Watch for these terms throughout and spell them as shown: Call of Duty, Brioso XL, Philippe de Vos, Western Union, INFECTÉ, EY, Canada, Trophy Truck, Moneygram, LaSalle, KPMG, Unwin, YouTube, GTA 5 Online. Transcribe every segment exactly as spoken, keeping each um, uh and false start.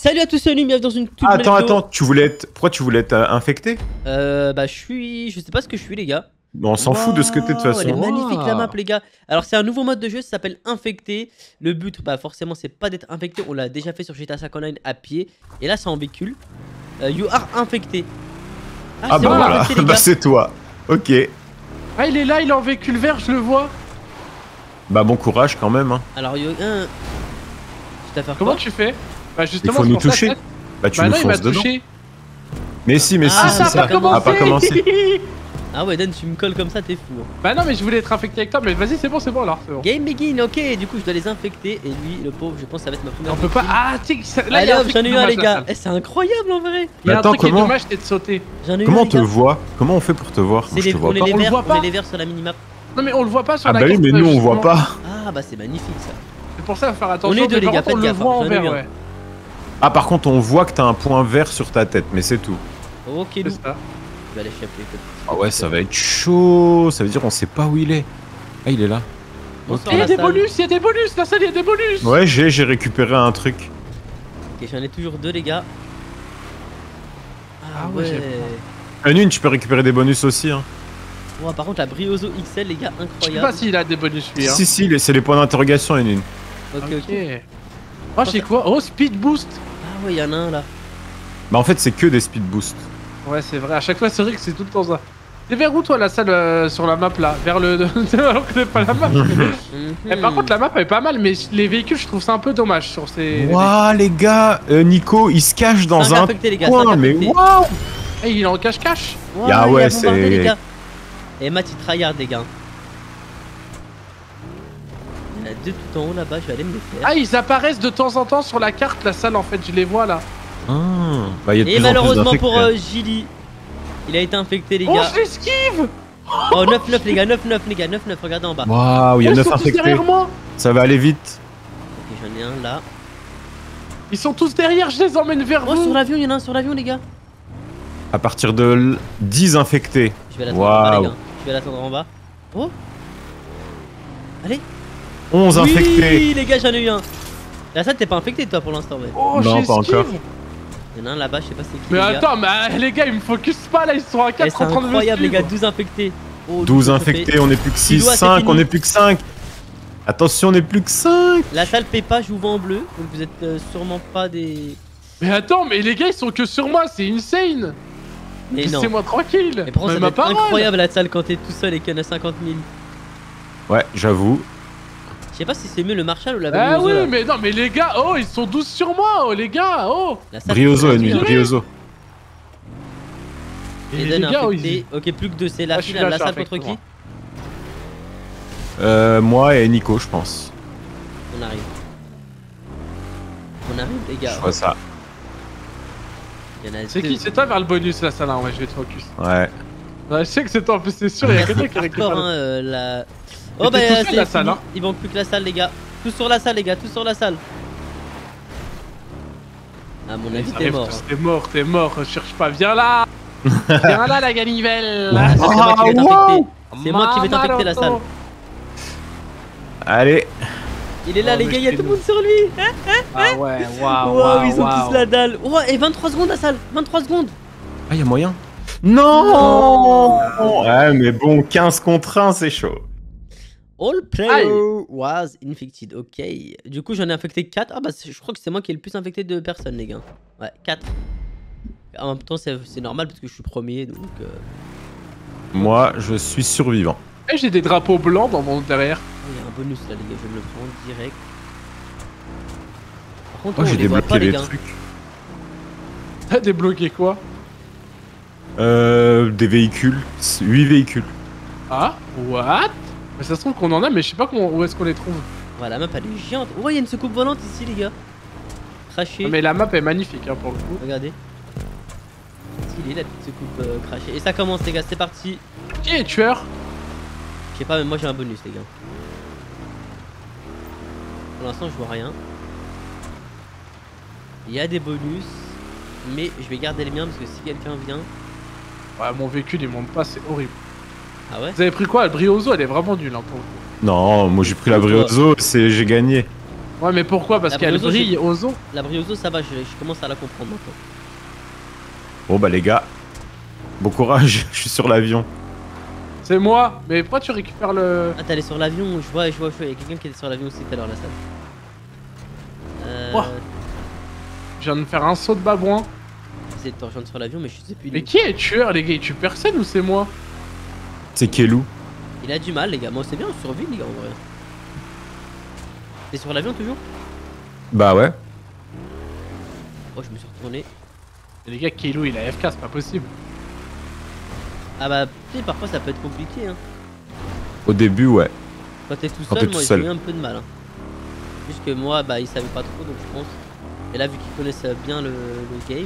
Salut à tous, c'est Unwin, bienvenue dans une toute Attends, vidéo. attends, tu voulais être... Pourquoi tu voulais être euh, infecté? Euh, bah je suis... Je sais pas ce que je suis les gars. Mais on s'en wow, fout de ce que t'es de toute façon. Elle est magnifique wow. la map les gars. Alors c'est un nouveau mode de jeu, ça s'appelle infecté. Le but, bah forcément c'est pas d'être infecté, on l'a déjà fait sur G T A cinq Online à pied. Et là c'est en véhicule. Euh, you are infecté. Ah, ah bah moi, voilà, infecté, bah c'est toi. Ok. Ah il est là, il est en véhicule vert, je le vois. Bah bon courage quand même. Hein. Alors yo... Euh... Tu t'as fait Comment quoi tu fais Bah justement, il faut nous toucher. Ça, bah tu bah nous non, fonces dedans. Mais si, mais ah, si, ça, ça. A pas, a pas commencé. Ah ouais, Dan, tu me colles comme ça, t'es fou. Hein. Bah non, mais je voulais être infecté avec toi, mais vas-y, c'est bon, c'est bon alors. Bon. Game begin, ok. Du coup, je dois les infecter. Et lui, le pauvre, je pense que ça va être ma première. On peut pas. Ah, tu sais, là, allez hop, j'en ai eu un, les gars. Eh, c'est incroyable en vrai. Il y a un truc qui est dommage, c'est de sauter. Comment on te voit? Comment on fait pour te voir? On est les verts sur la minimap. Non, mais on le voit pas sur la minimap. Ah bah oui, mais nous, on voit pas. Ah bah c'est magnifique ça. C'est pour ça, faut faire attention. On est deux, les gars, faites gaffe. Ah par contre on voit que t'as un point vert sur ta tête mais c'est tout. Ok nous. Je vais aller chapler. Ah ouais ça va être chaud, ça veut dire on sait pas où il est. Ah il est là. Il y a des bonus, il y a des bonus, la salle il y a des bonus. Ouais j'ai j'ai récupéré un truc. Ok j'en ai toujours deux les gars. Ah ouais. Unwin tu peux récupérer des bonus aussi hein. Ouah par contre la Brioso X L les gars incroyable. Je sais pas s'il a des bonus lui hein. Si si c'est les points d'interrogation Unwin. Ok ok. Ah c'est quoi? Oh speed boost. Ah ouais, il y en a un là. Bah en fait c'est que des speed boost. Ouais c'est vrai, à chaque fois c'est vrai que c'est tout le temps ça. T'es vers où toi la salle euh, sur la map là? Vers le... Alors que c'est pas la map. Et par contre la map elle est pas mal mais les véhicules je trouve ça un peu dommage sur ces... Waouh les gars, euh, Nico il se cache dans un... coin mais waouh. Et il est en cache-cache. Ah yeah, ouais c'est... Et Matt il tryhard les gars. Il y en a deux tout en haut là-bas, je vais aller me les faire. Ah, ils apparaissent de temps en temps sur la carte, la salle en fait, je les vois là. Ah, bah, y a de Et plus malheureusement en plus pour euh, Gilly, il a été infecté les gars. Oh, je l'esquive. Oh, neuf neuf les gars, neuf neuf les gars, neuf neuf, regardez en bas. Waouh, il y a neuf infectés. Ça va aller vite. Ok, j'en ai un là. Ils sont tous derrière, je les emmène vers oh, vous. Oh, sur l'avion, il y en a un sur l'avion les gars. À partir de dix infectés. Je vais l'attendre wow. en bas les gars, je vais l'attendre en bas. Oh. Allez. onze oui, infectés. Oui les gars j'en ai eu un. La salle t'es pas infecté toi pour l'instant mais. Oh non pas encore. Il y en a un là-bas je sais pas c'est qui. Mais les attends gars. mais les gars ils me focus pas là ils sont à quatre en train de me incroyable les gars douze infectés. Oh, douze infectés on est plus que six, cinq on est plus que cinq. Attention on est plus que cinq. La salle paie pas, je vous vends en bleu donc vous êtes euh, sûrement pas des. Mais attends mais les gars ils sont que sur moi c'est insane. Mais non. Laissez-moi tranquille. Mais prends, ça c'est incroyable la salle quand t'es tout seul et qu'il y en a cinquante mille. Ouais j'avoue. Je sais pas si c'est mieux le Marshall ou la Brioso. Ah oui, là. mais non, mais les gars, oh, ils sont douze sur moi, oh, les gars, oh. Brioso, Unwin, Brioso. Et les gars, oh, ils... Ok, plus que deux, c'est la file, la salle contre qui? Euh, moi et Nico, je pense. On arrive. On arrive, les gars. Je vois ça. C'est qui? C'est toi vers le bonus, la salle, ouais, je vais te focus. Ouais. Je sais que c'est toi, en plus, c'est sûr, il y a quelqu'un qui récupère. la... Oh bah c'est la salle, hein. Il manque plus que la salle les gars. Tous sur la salle les gars, tous sur la salle. Ah mon avis t'es mort. T'es mort, t'es mort, cherche pas, viens là. Viens là la ganivelle. Ah, c'est moi qui vais t'infecter. C'est moi qui vais t'infecter la salle. Allez. Il est là les gars, il y a tout le monde sur lui. Ah ouais, waouh. Waouh, ils ont tous la dalle. Oh et vingt-trois secondes la salle, vingt-trois secondes. Ah y'a moyen. Non. Ouais mais bon quinze contre un c'est chaud. All player was infected, ok. Du coup j'en ai infecté quatre. Ah bah je crois que c'est moi qui ai le plus infecté de personnes les gars. Ouais, quatre. En même temps c'est normal parce que je suis premier donc... Euh... Moi je suis survivant. Et j'ai des drapeaux blancs dans mon derrière. Il y a un bonus là les gars, je vais me le prendre direct. Par contre oh, j'ai débloqué pas, les, les trucs. T'as débloqué quoi? Euh... Des véhicules, huit véhicules. Ah, what? Mais ça se trouve qu'on en a, mais je sais pas où est-ce qu'on les trouve. Ouais, la map elle est géante. Ouais, il y a une soucoupe volante ici, les gars. Crashée. Mais la map est magnifique hein, pour le coup. Regardez. Il est la petite soucoupe euh, crashée. Et ça commence, les gars, c'est parti. Qui est tueur? Je sais pas, mais moi j'ai un bonus, les gars. Pour l'instant, je vois rien. Il y a des bonus, mais je vais garder les miens parce que si quelqu'un vient. Ouais, mon véhicule il monte pas, c'est horrible. Ah ouais? Vous avez pris quoi? La Brioso elle est vraiment nulle hein, pour le coup. Non, moi j'ai pris la Brioso, c'est j'ai gagné. Ouais, mais pourquoi? Parce qu'elle brille aux ondes. La Brioso, ça va, je, je commence à la comprendre maintenant. Bon bah les gars, bon courage, je suis sur l'avion. C'est moi, mais pourquoi tu récupères le... Ah, t'es allé sur l'avion, je vois, je vois, je vois, il y a quelqu'un qui était sur l'avion aussi tout à l'heure, la salle. Euh... Oh. Je viens de faire un saut de babouin. J'essaie de te rejoindre sur l'avion, mais je sais plus... Mais qui est tueur, les gars? Il tue personne ou c'est moi? C'est Kelou. Il a du mal, les gars, moi c'est bien, on survit, les gars, en vrai. T'es sur l'avion toujours? Bah ouais. Oh, je me suis retourné. Les gars, Kelou, il a F K, c'est pas possible. Ah bah, tu sais, parfois ça peut être compliqué hein. Au début, ouais. Quand t'es tout seul, moi j'ai eu un peu de mal hein. Juste que moi, bah, il savait pas trop, donc je pense. Et là, vu qu'ils connaissent bien le, le game.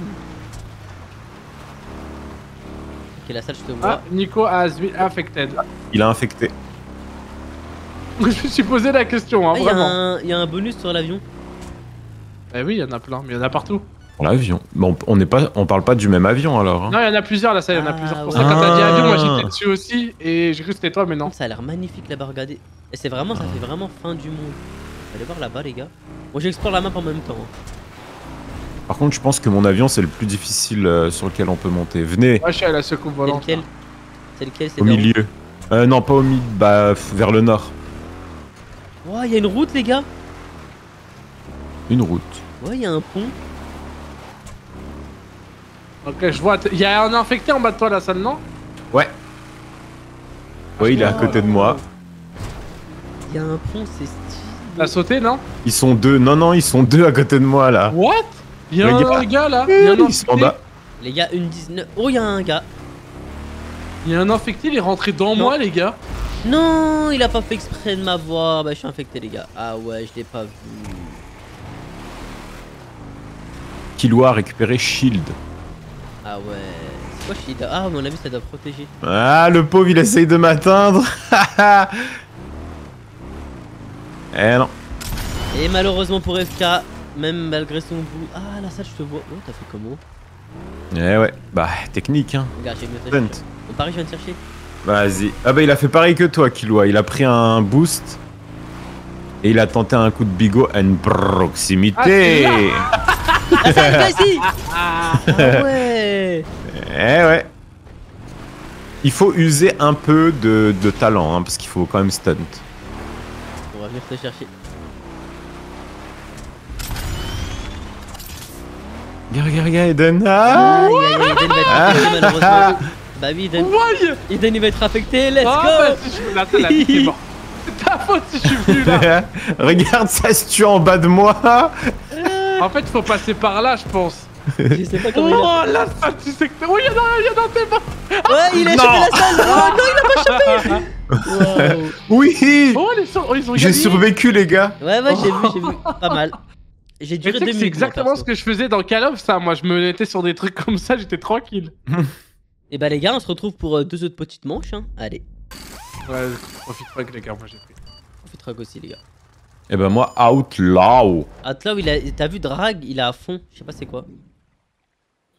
Ok, la salle, je te vois. Ah, Nico has been affected. Il a infecté. Je me suis posé la question, hein, ah, vraiment. Il y, y a un bonus sur l'avion. Bah oui, il y en a plein, mais il y en a partout. L'avion. Bon, on n'est pas, on parle pas du même avion alors. Hein. Non, il y en a plusieurs là, ça, il y en a plusieurs. Pour ah, ça, quand t'as dit avion, moi j'étais dessus aussi et j'ai cru que c'était toi, mais non. Ça a l'air magnifique là-bas, regardez. Et c'est vraiment, ah. ça fait vraiment fin du monde. Allez voir là-bas, les gars. Moi, j'explore la map en même temps. Par contre, je pense que mon avion c'est le plus difficile euh, sur lequel on peut monter. Venez. Moi, je suis à la secoupe volante. C'est lequel? C'est lequel? Au milieu. Euh, non, pas au milieu. Bah, vers le nord. Ouah, wow, il y a une route, les gars. Une route. Ouais, il y a un pont. Ok, je vois. Il y a un infecté en bas de toi, la salle, non? Ouais. Ouais, il est à côté de moi. Il y a un pont, c'est stylé. T'as sauté, non? Ils sont deux. Non, non, ils sont deux à côté de moi, là. What? Il y a un gars, là. Il y a un infecté. Les gars, une dix-neuf. Oh, il y a un gars. Il y a un infecté, il est rentré dans moi, les gars. Non, il a pas fait exprès de m'avoir. Bah, je suis infecté, les gars. Ah ouais, je l'ai pas vu. Kilo a récupéré Shield. Ah ouais, c'est quoi Shield? Ah, à mon avis, ça doit protéger. Ah, le pauvre, il essaye de m'atteindre. Eh non. Et malheureusement pour F K, même malgré son bout. Ah, la salle, je te vois. Oh, t'as fait comment? Eh ouais, bah, technique, hein. Regarde, j'ai une note. Bon, pareil, je viens te chercher. Vas-y. Ah bah, il a fait pareil que toi, Kiloa. Il a pris un boost. Et il a tenté un coup de bigot à une proximité. Ah, ah, ça, les gars, ici. Ah ouais. Eh ouais. Il faut user un peu de, de talent, hein, parce qu'il faut quand même stunt. On va venir te chercher. Regarde, regarde, regarde, Eden. Ah, ah, Eden va être affecté, malheureusement. Bah oui, Eden. Eden, il va être affecté, let's go. Ah, bah, si je... Là, ça, la vie, c'est mort. C'est ta faute si je suis venu, là. Regarde, ça se tue en bas de moi. En fait, faut passer par là, je pense. Je sais pas comment. Oh, il a... la salle, tu sais que t'es. Oui, il y en a un, t'es pas. Ouais, il a chopé la salle. Oh non, il a pas chopé. Wow. Oui. Oh, les so... oh, ils ont gagné. J'ai survécu, les gars. Ouais, ouais, j'ai vu, j'ai vu. Pas mal. J'ai duré deux minutes. C'est exactement ce que je faisais dans Call of, ça. Moi, je me mettais sur des trucs comme ça, j'étais tranquille. Et bah, les gars, on se retrouve pour deux autres petites manches. Hein. Allez. Ouais, Trophy Truck, les gars, moi j'ai pris. Trophy Truck aussi, les gars. Et eh ben moi, Outlaw. Outlaw, il a... t'as vu Drag, il a à fond. Je sais pas c'est quoi.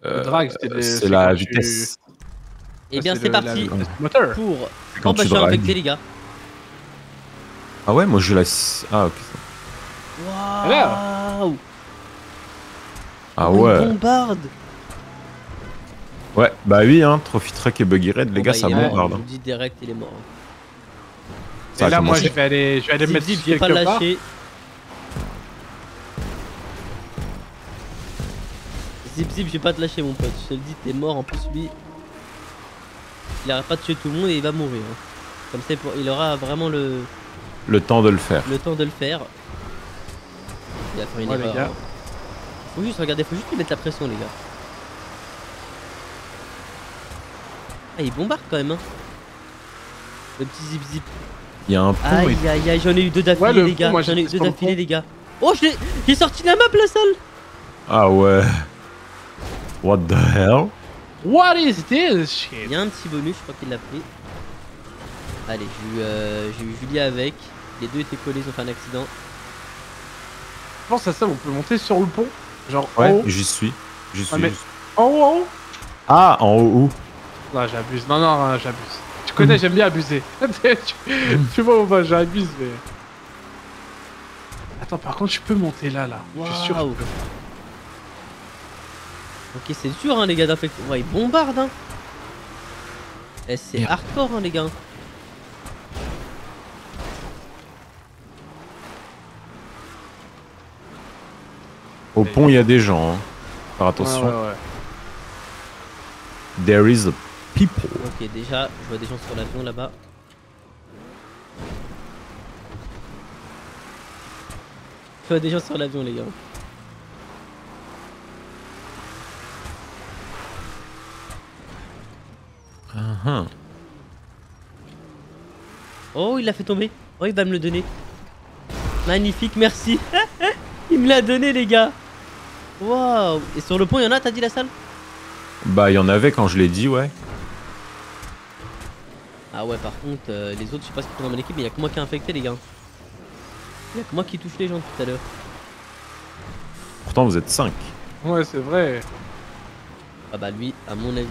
Euh, Drag, c'est des... la vitesse. Tu... Et eh bien c'est parti la... pour... Quand oh bah je suis infecté, les gars. Ah ouais, moi je la... Ah ok. Waouh. Ah ouais. On bombarde. Ouais, bah oui, hein, Trophy Truck et Buggy Red, oh les gars, bah, ça bombarde. Je vous dis direct, il est mort. Et là, moi, je vais aller, je vais aller me mettre quelque part. Je vais pas lâcher. Zip zip, je vais pas te lâcher, mon pote. Je te le dis, t'es mort. En plus, lui, il arrête pas de tuer tout le monde et il va mourir. Hein. Comme c'est pour, il aura vraiment le le temps de le faire. Le temps de le faire. Il a fait une ouais, erreur. Les gars. Faut juste regarder, faut juste lui mettre la pression, les gars. Ah, il bombarde quand même. Hein. Le petit zip zip. Il y a un pont. Aïe et... aïe aïe, j'en ai eu deux d'affilée, ouais, les gars. J'en ai eu deux d'affilée, les gars. Oh, j'ai sorti la map, la salle. Ah ouais. What the hell? What is this shit? Il y a un petit bonus, je crois qu'il l'a pris. Allez, j'ai eu, euh, eu Julie avec. Les deux étaient collés, ils ont fait un accident. Je pense à ça, on peut monter sur le pont. Genre ouais, en haut. J'y suis. J'y suis. Ah, mais... En haut, en haut. Ah, en haut, où? Non, j'abuse. Non, non, j'abuse. Tu connais, j'aime bien abuser. tu, tu vois, bah, j'abuse, mais... Attends, par contre, je peux monter là, là. Wow. Je suis sûr que je peux. Ok, c'est dur, hein, les gars d'affect. Ouais, ils bombardent, hein. Eh, c'est hardcore, hein, les gars. Au pont, il y a des gens, hein. Faire attention. Ouais, ouais, ouais. There is a people. Ok, déjà, je vois des gens sur l'avion là-bas. Je vois des gens sur l'avion, les gars. Uh-huh. Oh, il l'a fait tomber. Oh, il va me le donner. Magnifique, merci. Il me l'a donné, les gars. Waouh. Et sur le pont, il y en a, t'as dit, la salle? Bah, il y en avait quand je l'ai dit, ouais. Ah ouais, par contre, euh, les autres, je sais pas ce qu'ils font dans mon équipe, mais il y a que moi qui ai infecté, les gars. Il y a que moi qui touche les gens tout à l'heure. Pourtant, vous êtes cinq. Ouais, c'est vrai. Ah bah, lui, à mon avis...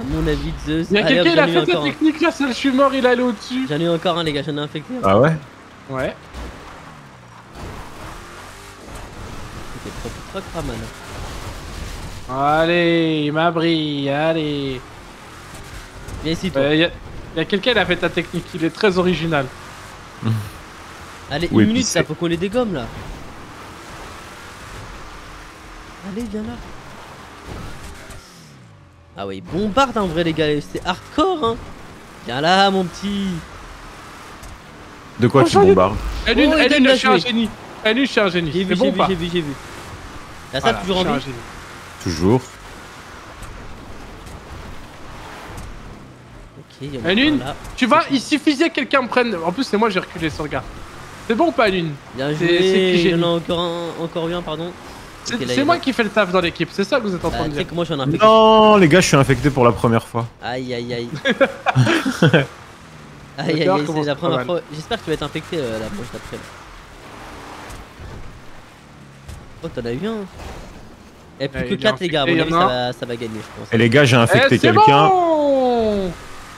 À mon avis, Zeus... Il y a quelqu'un, il a fait cette technique, la salle, je suis mort, il est allé au-dessus. J'en ai eu encore un, les gars, j'en ai infecté. Ah ouais? Ouais. C'était trop trop pas mal. Allez, Mabri, allez. Viens ici, toi. Il euh, y a, a quelqu'un, il a fait ta technique, il est très original. Mmh. Allez, oui, une minute, ça faut qu'on les dégomme là. Allez, viens là. Ah ouais, ils bombardent en vrai, les gars, c'est hardcore, hein. Viens là, mon petit. De quoi oh, tu bombardes? Elle une, elle une, je suis un génie. Elle une, je suis un génie. J'ai vu, j'ai vu, j'ai vu, j'ai vu. La salle toujours en vie. Toujours. Ok, il y en a une. Tu vois, il suffisait que quelqu'un me prenne. En plus, c'est moi, j'ai reculé sur le gars. C'est bon ou pas, une? Bien joué, il y en a encore un, encore bien, pardon. C'est okay, moi qui fais le taf dans l'équipe, c'est ça que vous êtes en train ah, de dire que moi, je suis un infecté. Non les gars, je suis infecté pour la première fois. Aïe aïe aïe. Aïe aïe aïe, c'est la première fois. J'espère que tu vas être infecté euh, la prochaine après. Oh t'en as eu un. Eh plus que quatre les gars, à mon avis ça va, ça va gagner je pense. Et les gars j'ai infecté eh, quelqu'un bon.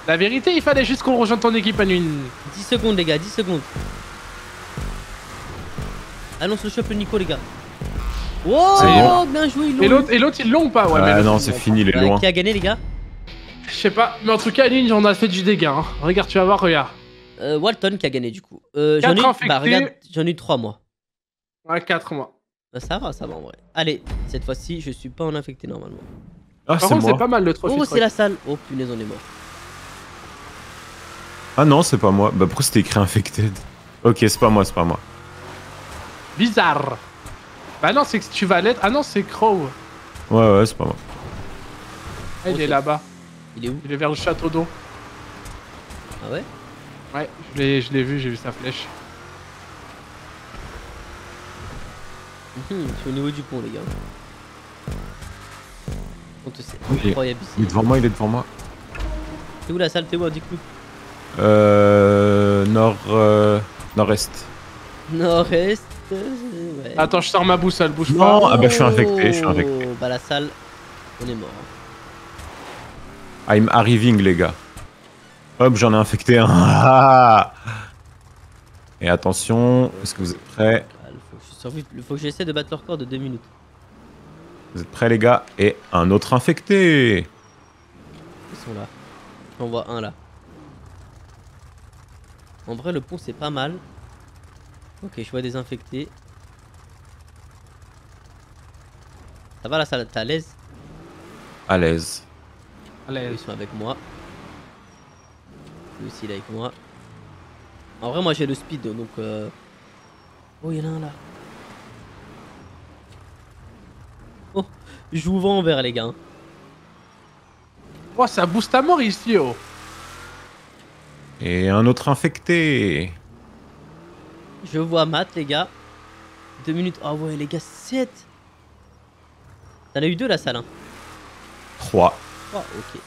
La vérité il fallait juste qu'on rejoigne ton équipe à une... dix secondes les gars, dix secondes. Annonce le shop le Nico les gars. Wow, bien joué, ils l'ont. Et l'autre, ils l'ont ou pas? Ouais, ah mais non, c'est fini, il est loin. Qui a gagné, les gars? Je sais pas, mais en tout cas, Lynn, on a fait du dégât. Hein. Regarde, tu vas voir, regarde. Euh, Walton qui a gagné, du coup. Euh, j'en ai eu, bah, regarde, j'en ai eu trois, moi. Ouais, quatre, moi. Bah, ça va, ça va, en vrai. Allez, cette fois-ci, je suis pas en infecté, normalement. Ah, par contre, c'est pas mal, le trophy. Oh, c'est la salle. Oh, punaise, on est mort. Ah non, c'est pas moi. Bah, pourquoi c'était écrit infected? Ok, c'est pas moi, c'est pas moi. Bizarre. Bah non, c'est que tu vas l'être. Ah non, c'est Crow. Ouais, ouais, c'est pas moi. Ah, il oh, est, est... là-bas. Il est où? Il est vers le château d'eau. Ah ouais? Ouais, je l'ai vu, j'ai vu sa flèche. Mmh, je suis au niveau du pont, les gars. On te sait. Okay. Incroyable ici. Il est devant moi, il est devant moi. T'es où la salle? T'es où, du coup? Euh. Nord. Euh... Nord-est. Nord-est. Ouais. Attends, je sors ma boussole, bouge pas. Non, ah bah je suis infecté, je suis infecté. Bah la salle, on est mort. I'm arriving les gars. Hop, j'en ai infecté un. Ah. Et attention, est-ce que vous êtes prêts? Il faut que j'essaie de battre le record de deux minutes. Vous êtes prêts les gars? Et un autre infecté. Ils sont là. J'en vois un là. En vrai, le pont c'est pas mal. Ok, je vois désinfecter. Ça va la salle, t'es à l'aise? À l'aise. Ils sont avec moi. Lui aussi il est avec moi. En vrai moi j'ai le speed donc euh... Oh il y en a un là. Oh, je joue vent en vert les gars. Oh ça booste à mort ici oh. Et un autre infecté. Je vois Matt, les gars. deux minutes. Ah oh ouais, les gars, sept. T'en as eu deux, la salle. trois. trois, ok.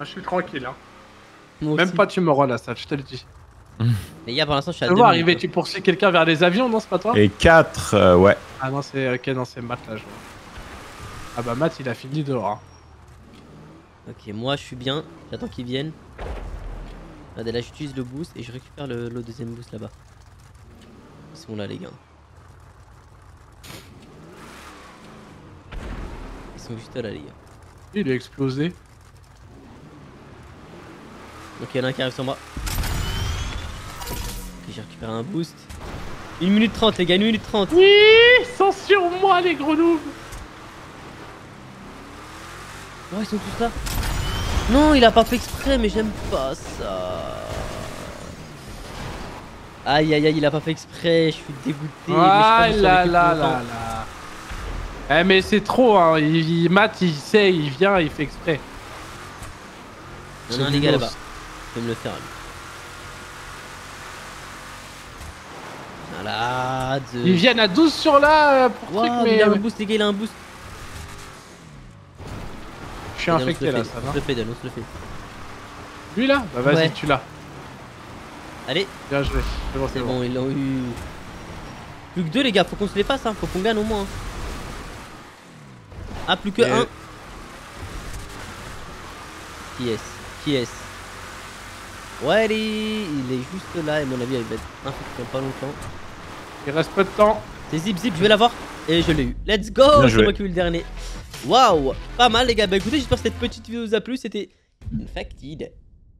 Ah, je suis tranquille, hein. Moi Même aussi. Pas tu me rends, la salle, je te le dis. Les gars, pour l'instant, je suis à deux. Tu vois arriver, tu poursuis quelqu'un vers les avions, non, c'est pas toi? Et quatre, euh, ouais. Ah non, c'est ok, non, c'est Matt, là, je vois. Ah bah, Matt, il a fini dehors. Hein. Ok, moi, je suis bien. J'attends qu'il vienne. Regardez, là j'utilise le boost et je récupère le, le deuxième boost là-bas. Ils sont là les gars. Ils sont juste là les gars. Il a explosé. Ok, il y en a un qui arrive sur moi. Ok, j'ai récupéré un boost. une minute trente les gars, une minute trente. Oui, ils sont sur moi les grenouilles. Oh, ils sont tous là. Non, il a pas fait exprès, mais j'aime pas ça. Aïe aïe aïe, il a pas fait exprès, je suis dégoûté. Ah mais je là là là là. Eh mais c'est trop hein, il, il mate, il sait, il vient, il fait exprès. Non non les gars là-bas, je vais me le faire. Voilà. De... Ils viennent à douze sur là pour wow, truc mais... Il a un boost les gars, il a un boost. Je suis infecté là, ça va. On se le fait, on se le fait. Lui là ? Bah vas-y, tu l'as. Allez. Bien joué. C'est bon, c'est bon. Ils l'ont eu. Plus que deux les gars, faut qu'on se les passe, hein. Faut qu'on gagne au moins. Ah, plus que Et... un. Qui est-ce ? Qui est-ce ? Ouais, allez. Il est juste là et mon avis, il va être infecté dans pas longtemps. Il reste peu de temps. C'est zip zip, je vais l'avoir. Et je l'ai eu. Let's go ! C'est moi qui ai eu le dernier. Waouh, pas mal les gars, bah écoutez, j'espère que cette petite vidéo vous a plu, c'était Infected,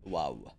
waouh.